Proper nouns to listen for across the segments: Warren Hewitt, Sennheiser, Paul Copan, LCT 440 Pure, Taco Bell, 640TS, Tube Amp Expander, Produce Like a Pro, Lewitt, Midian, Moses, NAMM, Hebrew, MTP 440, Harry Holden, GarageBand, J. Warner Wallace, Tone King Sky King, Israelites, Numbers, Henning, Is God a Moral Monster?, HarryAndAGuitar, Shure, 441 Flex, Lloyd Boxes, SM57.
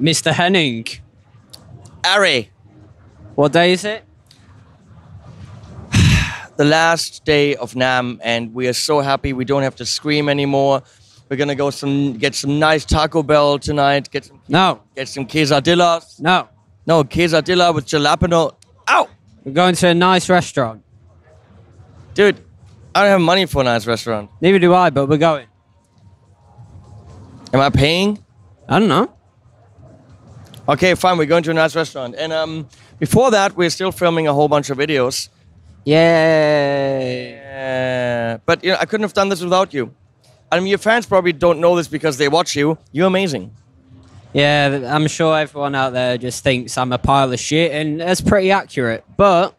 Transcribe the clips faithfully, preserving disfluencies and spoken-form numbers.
Mister Henning. Harry. What day is it? The last day of NAMM, and we are so happy we don't have to scream anymore. We're gonna go some get some nice Taco Bell tonight. Get some no. Get some quesadillas. No. No quesadilla with jalapeno. Ow! We're going to a nice restaurant. Dude, I don't have money for a nice restaurant. Neither do I, but we're going. Am I paying? I don't know. Okay, fine. We're going to a nice restaurant, and um, before that, we're still filming a whole bunch of videos. Yay. Yeah. But you know, I couldn't have done this without you. I mean, your fans probably don't know this because they watch you. You're amazing. Yeah, I'm sure everyone out there just thinks I'm a pile of shit, and that's pretty accurate. But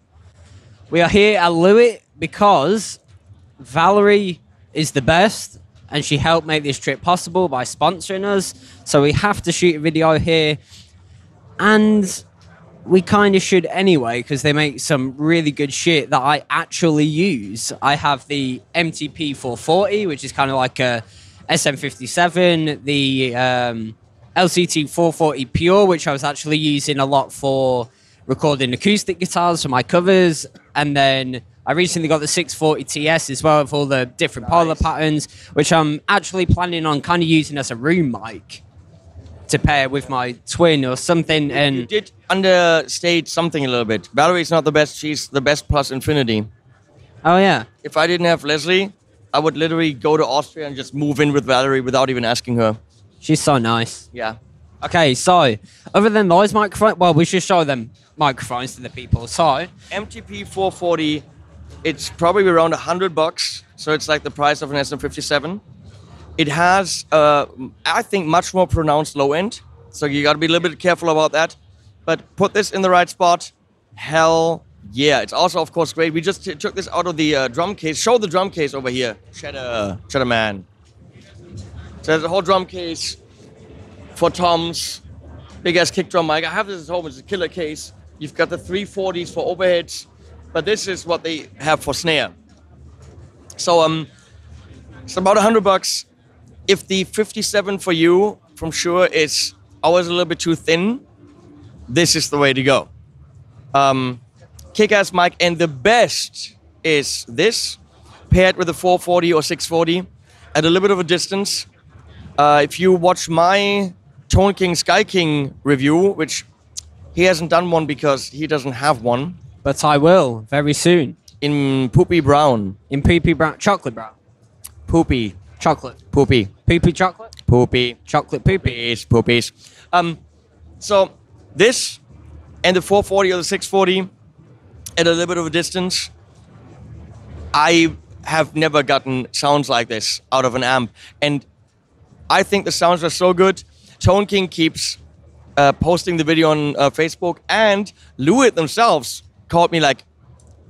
we are here at Lewitt because Valerie is the best, and she helped make this trip possible by sponsoring us. So we have to shoot a video here. And we kind of should anyway, because they make some really good shit that I actually use. I have the M T P four forty, which is kind of like a S M fifty-seven, the um, L C T four forty Pure, which I was actually using a lot for recording acoustic guitars for my covers. And then I recently got the six forty T S as well, with all the different nice. Polar patterns, which I'm actually planning on kind of using as a room mic to pair with my twin or something. And you did understate something a little bit. Valerie's not the best. She's the best plus infinity. Oh, yeah. If I didn't have Leslie, I would literally go to Austria and just move in with Valerie without even asking her. She's so nice. Yeah. Okay, so other than those microphones, well, we should show them microphones to the people. So M T P four forty... It's probably around a hundred bucks, so it's like the price of an S M fifty-seven. It has, uh, I think, much more pronounced low end, so you got to be a little bit careful about that. But put this in the right spot. Hell yeah. It's also, of course, great. We just t took this out of the uh, drum case. Show the drum case over here. Cheddar, Cheddar Man. So there's a whole drum case for toms, big-ass kick drum mic. I have this at home. It's a killer case. You've got the three forties for overheads. But this is what they have for snare. So um, it's about a hundred bucks. If the fifty-seven for you from Shure is always a little bit too thin, this is the way to go. Um, Kick-ass mic, and the best is this, paired with a four forty or six forty at a little bit of a distance. Uh, if you watch my Tone King Sky King review, which he hasn't done one because he doesn't have one, but I will, very soon. In poopy brown. In poopy brown. Chocolate brown. Poopy. Chocolate. Poopy. Poopy chocolate? Poopy. Chocolate poopy. Poopies. Poopies. Um, so this and the four forty or the six forty at a little bit of a distance. I have never gotten sounds like this out of an amp. And I think the sounds are so good. Tone King keeps uh, posting the video on uh, Facebook, and Lewitt themselves caught me like,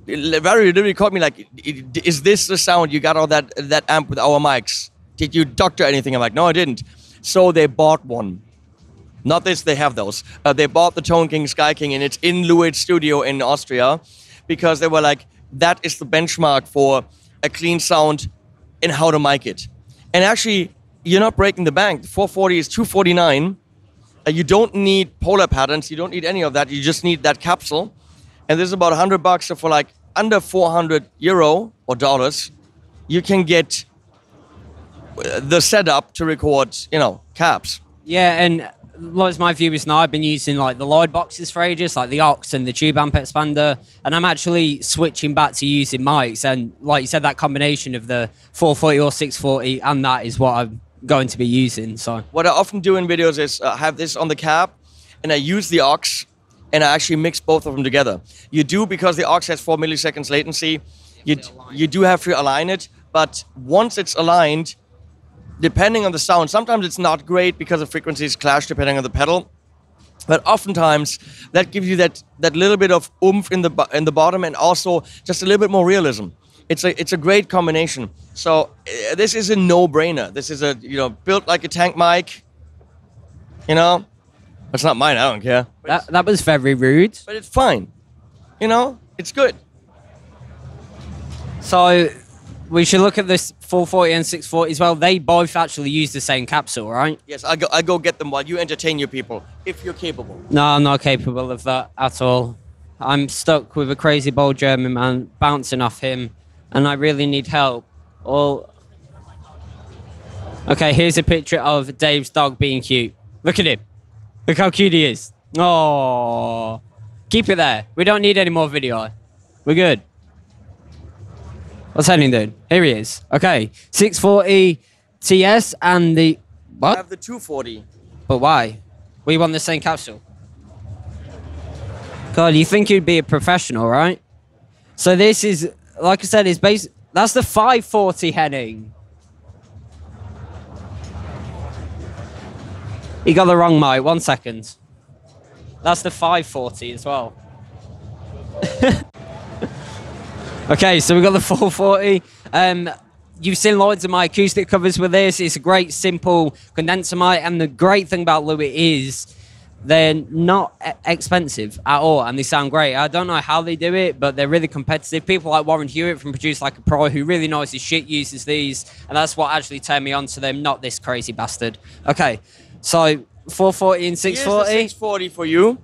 very literally caught me like, is this the sound you got out of that, that amp with our mics? Did you doctor anything? I'm like, no, I didn't. So they bought one. Not this, they have those. Uh, they bought the Tone King Sky King, and it's in Lewitt's studio in Austria, because they were like, that is the benchmark for a clean sound and how to mic it. And actually, you're not breaking the bank. The four forty is two forty-nine. Uh, you don't need polar patterns. You don't need any of that. You just need that capsule. And this is about a hundred bucks, so for like under four hundred euro or dollars, you can get the setup to record, you know, caps. Yeah, and loads of my viewers know I've been using like the Lloyd Boxes for ages, like the A U X and the Tube Amp Expander, and I'm actually switching back to using mics. And like you said, that combination of the four forty or six forty and that is what I'm going to be using. So what I often do in videos is uh, have this on the cap, and I use the A U X. And I actually mix both of them together. You do, because the A U X has four milliseconds latency. You, you do have to align it. But once it's aligned, depending on the sound, sometimes it's not great because the frequencies clash depending on the pedal. But oftentimes, that gives you that, that little bit of oomph in the, in the bottom, and also just a little bit more realism. It's a, it's a great combination. So uh, this is a no-brainer. This is a, you know, built like a tank mic, you know. It's not mine, I don't care. That, that was very rude. But it's fine. You know, it's good. So we should look at this four forty and six forty as well. They both actually use the same capsule, right? Yes, I go, I go get them while you entertain your people, if you're capable. No, I'm not capable of that at all. I'm stuck with a crazy bald German man bouncing off him, and I really need help. All okay, here's a picture of Dave's dog being cute. Look at him. Look how cute he is. Oh, keep it there. We don't need any more video. We're good. What's Henning doing? Here he is. Okay, six forty T S and the what? I have the two forty. But why? We want the same capsule. God, you think you'd be a professional, right? So this is, like I said, is base. That's the five forty Henning. He got the wrong mic. One second. That's the five forty as well. Okay, so we've got the four forty. Um, you've seen loads of my acoustic covers with this. It's a great, simple condenser mic. And the great thing about Lewitt is they're not e expensive at all. And they sound great. I don't know how they do it, but they're really competitive. People like Warren Hewitt from Produce Like a Pro, who really knows his shit, uses these. And that's what actually turned me on to them, not this crazy bastard. Okay, so four forty and six forty. Here's the six forty for you.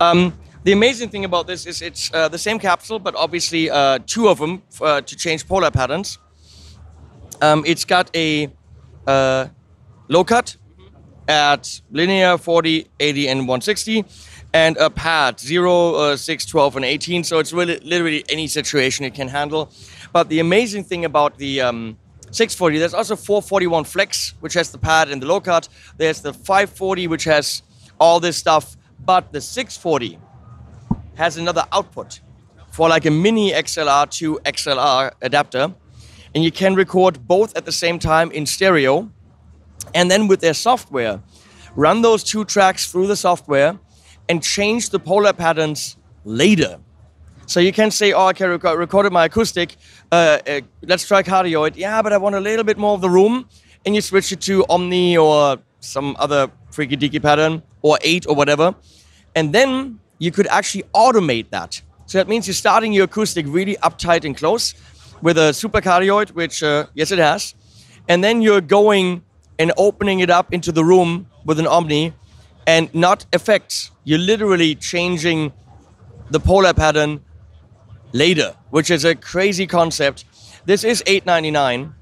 Um... The amazing thing about this is it's uh, the same capsule, but obviously uh, two of them uh, to change polar patterns. Um, it's got a uh, low cut at linear, forty, eighty, and one sixty, and a pad, zero, six, twelve, and eighteen. So it's really literally any situation it can handle. But the amazing thing about the um, six forty, there's also four forty-one Flex, which has the pad and the low cut. There's the five forty, which has all this stuff, but the six forty has another output for like a mini X L R to X L R adapter. And you can record both at the same time in stereo. And then with their software, run those two tracks through the software and change the polar patterns later. So you can say, oh, okay, I rec recorded my acoustic. Uh, uh, let's try cardioid. Yeah, but I want a little bit more of the room. And you switch it to Omni or some other freaky deaky pattern or eight or whatever. And then you could actually automate that. So that means you're starting your acoustic really uptight and close with a super cardioid, which, uh, yes, it has. And then you're going and opening it up into the room with an Omni and not effects. You're literally changing the polar pattern later, which is a crazy concept. This is eight ninety-nine.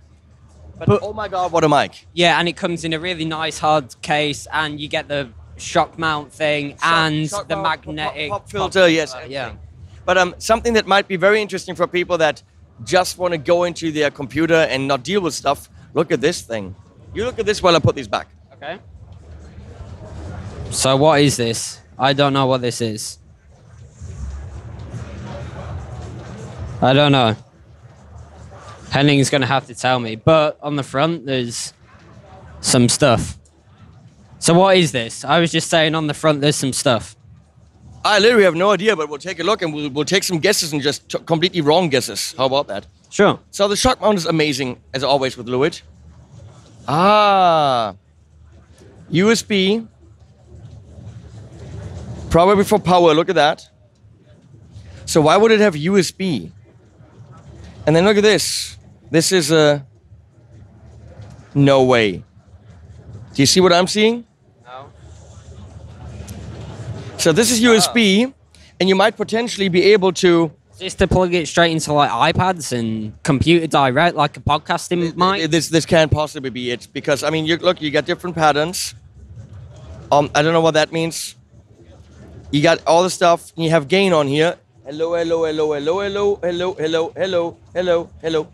But, but oh my God, what a mic. Yeah, and it comes in a really nice hard case and you get the shock mount thing shock, and shock the mount, magnetic pop, pop, pop filter, pop, yes. Uh, yeah. But um, something that might be very interesting for people that just want to go into their computer and not deal with stuff, look at this thing. You look at this while I put these back. Okay. So what is this? I don't know what this is. I don't know. Henning's going to have to tell me, but on the front there's some stuff. So what is this? I was just saying on the front there's some stuff. I literally have no idea, but we'll take a look and we'll, we'll take some guesses and just t completely wrong guesses. How about that? Sure. So the shock mount is amazing, as always with Lewitt. Ah, U S B, probably for power, look at that. So why would it have U S B? And then look at this. This is a... No way. Do you see what I'm seeing? No. So this is U S B, oh. And you might potentially be able to... Just to plug it straight into like iPads and computer direct, like a podcasting mic? This, this can't possibly be it, because, I mean, you, look, you got different patterns. Um, I don't know what that means. You got all the stuff, and you have gain on here. Hello, hello, hello, hello, hello, hello, hello, hello, hello, hello.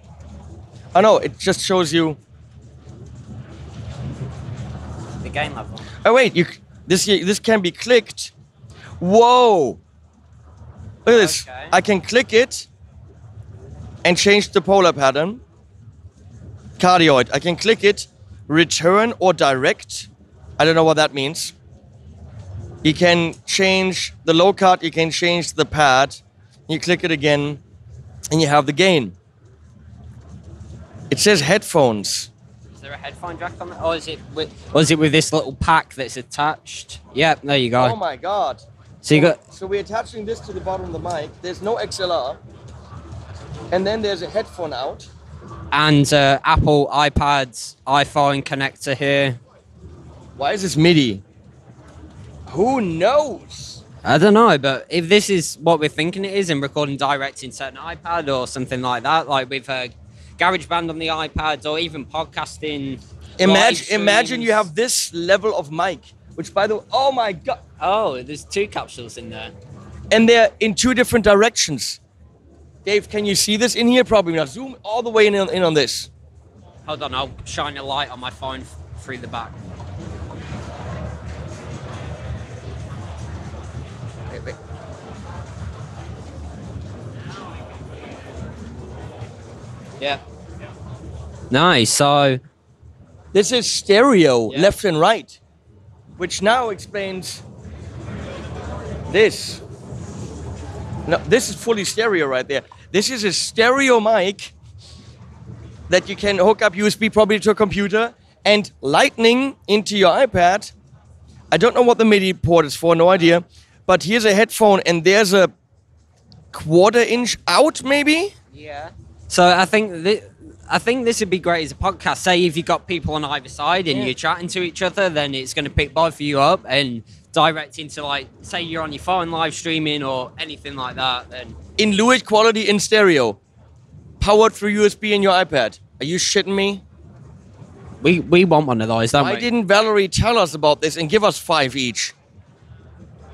Oh no, it just shows you the gain level. Oh wait, you this this can be clicked. Whoa! Look at this. Okay. I can click it and change the polar pattern. Cardioid. I can click it, return or direct. I don't know what that means. You can change the low cut, you can change the pad, you click it again, and you have the gain. It says headphones. Is there a headphone jack on it? Or is it with, or is it with this little pack that's attached? Yep, there you go. Oh my God. So, you got so we're attaching this to the bottom of the mic. There's no X L R. And then there's a headphone out. And uh, Apple, iPads, iPhone connector here. Why is this MIDI? Who knows? I don't know, but if this is what we're thinking it is and recording direct into an iPad or something like that, like with uh, GarageBand on the iPads or even podcasting. Imagine, imagine you have this level of mic, which by the way, oh my God. Oh, there's two capsules in there. And they're in two different directions. Dave, can you see this in here? Probably not. Zoom all the way in, in on this. Hold on, I'll shine a light on my phone through the back. Wait, wait. Yeah. Nice, so... This is stereo, yeah. Left and right, which now explains this. No, this is fully stereo right there. This is a stereo mic that you can hook up U S B probably to a computer and lightning into your iPad. I don't know what the MIDI port is for, no idea. But here's a headphone and there's a quarter inch out maybe? Yeah. So I think... Th I think this would be great as a podcast. Say if you've got people on either side and yeah. you're chatting to each other, then it's going to pick both of you up and direct into, like, say you're on your phone live streaming or anything like that. Then in Lewitt quality in stereo, powered through U S B in your iPad. Are you shitting me? We we want one of those, don't we? Why didn't Valerie tell us about this and give us five each?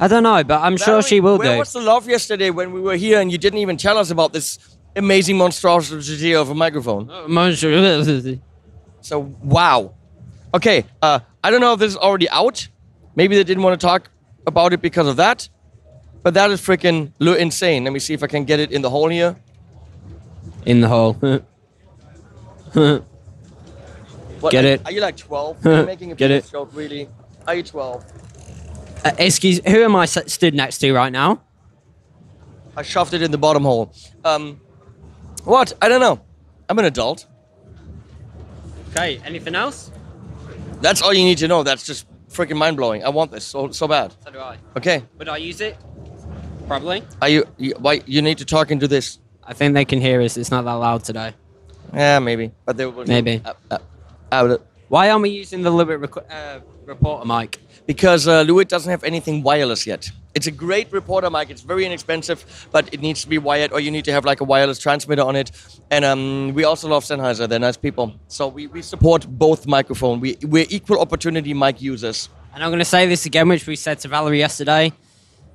I don't know, but I'm Valerie, sure she will do. Where was the love yesterday when we were here and you didn't even tell us about this amazing monstrosity of a microphone? So, wow. Okay, uh, I don't know if this is already out. Maybe they didn't want to talk about it because of that. But that is freaking insane. Let me see if I can get it in the hole here. In the hole. What, get it. Are you like twelve? You're making a get it. Joke, really. Are you twelve? Uh, excuse, who am I stood next to right now? I shoved it in the bottom hole. Um... What? I don't know. I'm an adult. Okay, anything else? That's all you need to know. That's just freaking mind-blowing. I want this so, so bad. So do I. Okay. Would I use it? Probably. Are you, you... Why? You need to talk into this. I think they can hear us. It's not that loud today. Yeah, maybe. But they will... Maybe. Uh, uh, uh, why aren't we using the Lewitt uh, reporter mic? Because uh, Lewitt doesn't have anything wireless yet. It's a great reporter mic. It's very inexpensive, but it needs to be wired, or you need to have like a wireless transmitter on it. And um, we also love Sennheiser. They're nice people. So we, we support both microphones. We, we're equal opportunity mic users. And I'm going to say this again, which we said to Valerie yesterday.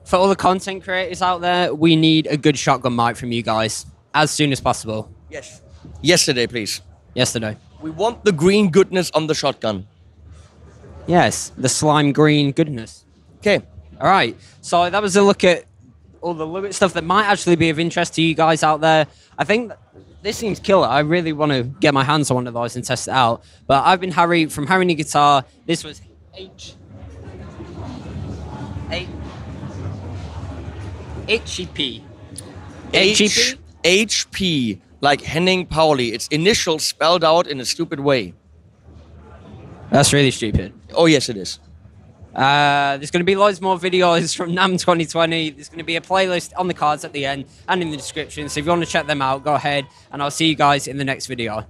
For all the content creators out there, we need a good shotgun mic from you guys as soon as possible. Yes. Yesterday, please. Yesterday. We want the green goodness on the shotgun. Yes, the slime green goodness. Okay. All right, so that was a look at all the Lewitt stuff that might actually be of interest to you guys out there. I think this seems killer. I really want to get my hands on one of those and test it out. But I've been Harry from Harry and Guitar. This was H... A... H E P. H E P? H P, like Henning Pauli. It's initials spelled out in a stupid way. That's really stupid. Oh, yes, it is. Uh, there's going to be loads more videos from NAMM twenty twenty. There's going to be a playlist on the cards at the end and in the description. So if you want to check them out, go ahead. And I'll see you guys in the next video.